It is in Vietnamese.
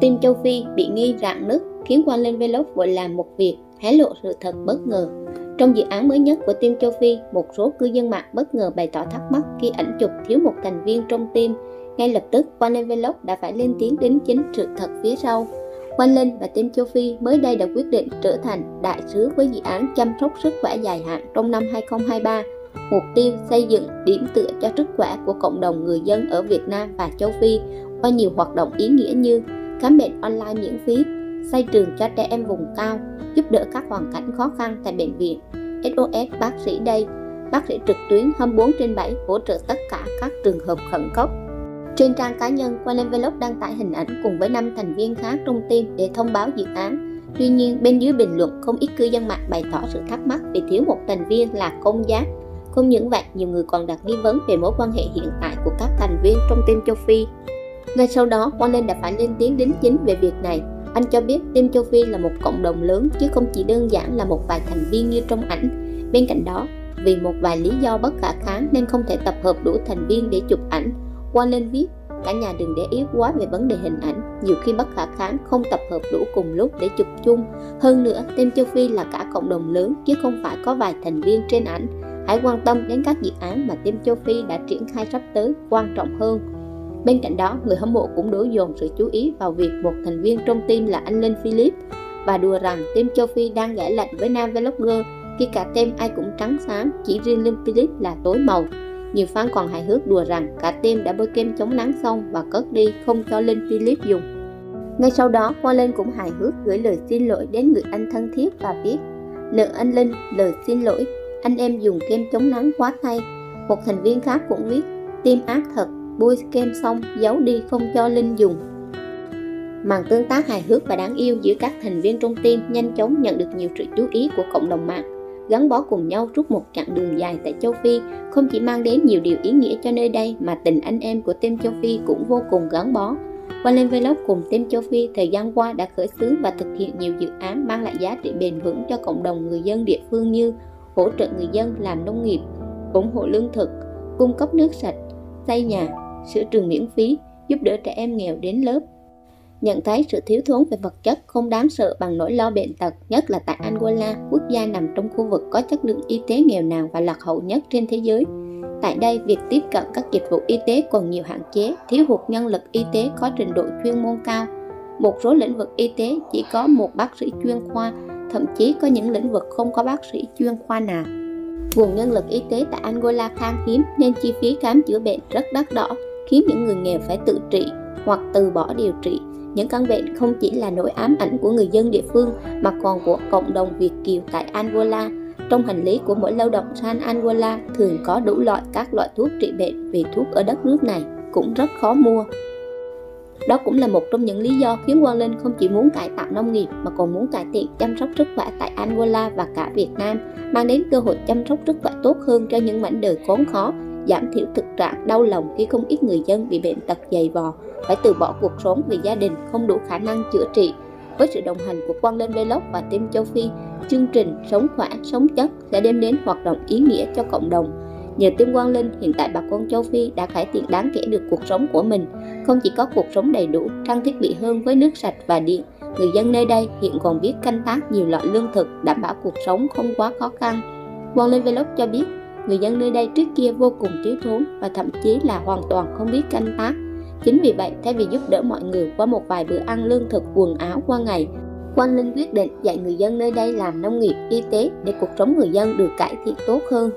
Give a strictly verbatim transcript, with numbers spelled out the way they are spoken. Team Châu Phi bị nghi rạn nứt khiến Quang Linh Vlog vội làm một việc hé lộ sự thật bất ngờ. Trong dự án mới nhất của Team Châu Phi, một số cư dân mạng bất ngờ bày tỏ thắc mắc khi ảnh chụp thiếu một thành viên trong team. Ngay lập tức, Quang Linh Vlog đã phải lên tiếng đính chính sự thật phía sau. Quang Linh và Team Châu Phi mới đây đã quyết định trở thành đại sứ với dự án chăm sóc sức khỏe dài hạn trong năm hai không hai ba. Mục tiêu xây dựng điểm tựa cho sức khỏe của cộng đồng người dân ở Việt Nam và Châu Phi qua nhiều hoạt động ý nghĩa như khám bệnh online miễn phí, xây trường cho trẻ em vùng cao, giúp đỡ các hoàn cảnh khó khăn tại bệnh viện, ét o ét bác sĩ đây, bác sĩ trực tuyến hai mươi bốn trên bảy hỗ trợ tất cả các trường hợp khẩn cấp. Trên trang cá nhân, Quang Linh Vlog đăng tải hình ảnh cùng với năm thành viên khác trong team để thông báo dự án. Tuy nhiên, bên dưới bình luận không ít cư dân mạng bày tỏ sự thắc mắc vì thiếu một thành viên là công giác. Không những vậy, nhiều người còn đặt nghi vấn về mối quan hệ hiện tại của các thành viên trong team Châu Phi. Ngay sau đó, Quang Linh đã phải lên tiếng đính chính về việc này. Anh cho biết team Châu Phi là một cộng đồng lớn chứ không chỉ đơn giản là một vài thành viên như trong ảnh. Bên cạnh đó, vì một vài lý do bất khả kháng nên không thể tập hợp đủ thành viên để chụp ảnh. Quang Linh viết, cả nhà đừng để ý quá về vấn đề hình ảnh, nhiều khi bất khả kháng không tập hợp đủ cùng lúc để chụp chung. Hơn nữa, team Châu Phi là cả cộng đồng lớn chứ không phải có vài thành viên trên ảnh. Hãy quan tâm đến các dự án mà team Châu Phi đã triển khai sắp tới quan trọng hơn. Bên cạnh đó, người hâm mộ cũng đổ dồn sự chú ý vào việc một thành viên trong team là anh Linh Philip và đùa rằng team Châu Phi đang gãi lạnh với nam vlogger khi cả team ai cũng trắng xám, chỉ riêng Linh Philip là tối màu. Nhiều fan còn hài hước đùa rằng cả team đã bôi kem chống nắng xong và cất đi không cho Linh Philip dùng. Ngay sau đó, Quang Linh cũng hài hước gửi lời xin lỗi đến người anh thân thiết và viết: "Nợ anh Linh lời xin lỗi, anh em dùng kem chống nắng quá thay." Một thành viên khác cũng viết: "Team ác thật, bôi kem xong giấu đi không cho Linh dùng." Màn tương tác hài hước và đáng yêu giữa các thành viên trong team nhanh chóng nhận được nhiều sự chú ý của cộng đồng mạng. Gắn bó cùng nhau suốt một chặng đường dài tại Châu Phi không chỉ mang đến nhiều điều ý nghĩa cho nơi đây mà tình anh em của team Châu Phi cũng vô cùng gắn bó. Quang Linh Vlog cùng team Châu Phi thời gian qua đã khởi xướng và thực hiện nhiều dự án mang lại giá trị bền vững cho cộng đồng người dân địa phương như hỗ trợ người dân làm nông nghiệp, ủng hộ lương thực, cung cấp nước sạch, xây nhà, sửa trường miễn phí, giúp đỡ trẻ em nghèo đến lớp. Nhận thấy sự thiếu thốn về vật chất không đáng sợ bằng nỗi lo bệnh tật, nhất là tại Angola, quốc gia nằm trong khu vực có chất lượng y tế nghèo nàn và lạc hậu nhất trên thế giới. Tại đây, việc tiếp cận các dịch vụ y tế còn nhiều hạn chế, thiếu hụt nhân lực y tế có trình độ chuyên môn cao. Một số lĩnh vực y tế chỉ có một bác sĩ chuyên khoa, thậm chí có những lĩnh vực không có bác sĩ chuyên khoa nào. Nguồn nhân lực y tế tại Angola khan hiếm nên chi phí khám chữa bệnh rất đắt đỏ, khiến những người nghèo phải tự trị hoặc từ bỏ điều trị. Những căn bệnh không chỉ là nỗi ám ảnh của người dân địa phương mà còn của cộng đồng Việt kiều tại Angola. Trong hành lý của mỗi lao động sang Angola thường có đủ loại các loại thuốc trị bệnh vì thuốc ở đất nước này cũng rất khó mua. Đó cũng là một trong những lý do khiến Quang Linh không chỉ muốn cải tạo nông nghiệp mà còn muốn cải thiện chăm sóc sức khỏe tại Angola và cả Việt Nam, mang đến cơ hội chăm sóc sức khỏe tốt hơn cho những mảnh đời khốn khó, giảm thiểu thực trạng đau lòng khi không ít người dân bị bệnh tật dày vò, phải từ bỏ cuộc sống vì gia đình không đủ khả năng chữa trị. Với sự đồng hành của Quang Linh Vlog và team Châu Phi, chương trình Sống Khỏe, Sống Chất sẽ đem đến hoạt động ý nghĩa cho cộng đồng. Nhờ team Quang Linh, hiện tại bà con Châu Phi đã cải thiện đáng kể được cuộc sống của mình. Không chỉ có cuộc sống đầy đủ, trang thiết bị hơn với nước sạch và điện, người dân nơi đây hiện còn biết canh tác nhiều loại lương thực đảm bảo cuộc sống không quá khó khăn. Quang Linh Vlog cho biết, người dân nơi đây trước kia vô cùng thiếu thốn và thậm chí là hoàn toàn không biết canh tác. Chính vì vậy, thay vì giúp đỡ mọi người qua một vài bữa ăn lương thực, quần áo qua ngày, Quang Linh quyết định dạy người dân nơi đây làm nông nghiệp, y tế để cuộc sống người dân được cải thiện tốt hơn.